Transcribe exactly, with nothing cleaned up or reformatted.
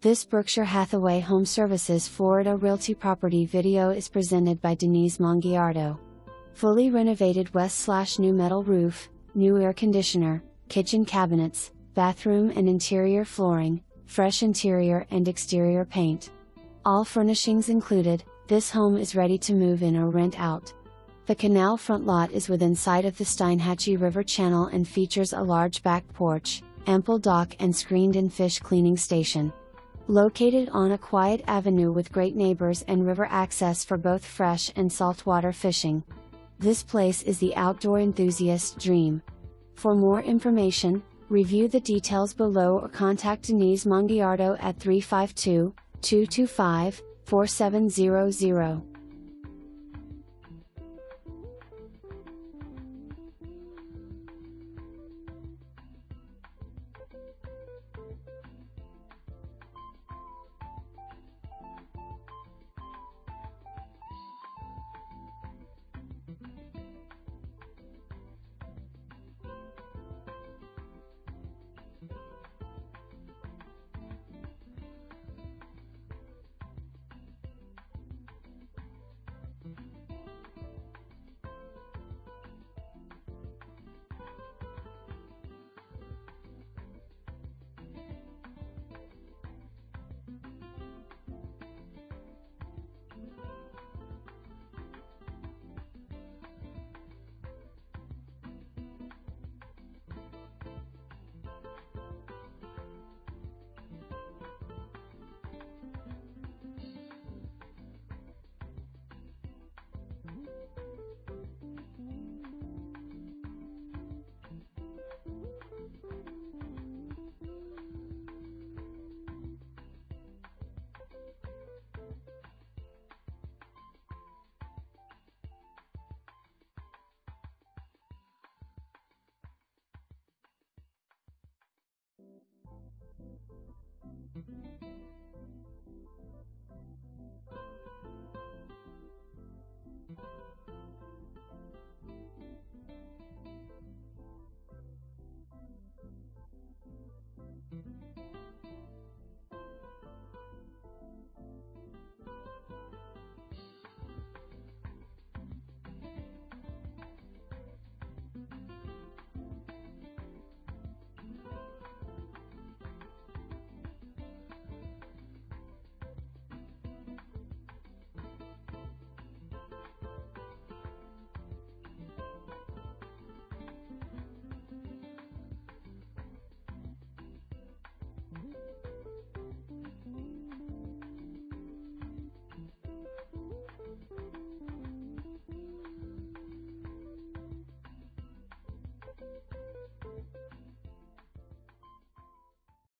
This Berkshire Hathaway HomeServices Florida Realty property video is presented by Denise Mongiardo. Fully renovated west/new metal roof, new air conditioner, kitchen cabinets, bathroom and interior flooring, fresh interior and exterior paint. All furnishings included, this home is ready to move in or rent out. The canal front lot is within sight of the Steinhatchee River channel and features a large back porch, ample dock and screened-in fish cleaning station. Located on a quiet avenue with great neighbors and river access for both fresh and saltwater fishing. This place is the outdoor enthusiast's dream. For more information, review the details below or contact Denise Mongiardo at three five two, two two five, four seven zero zero.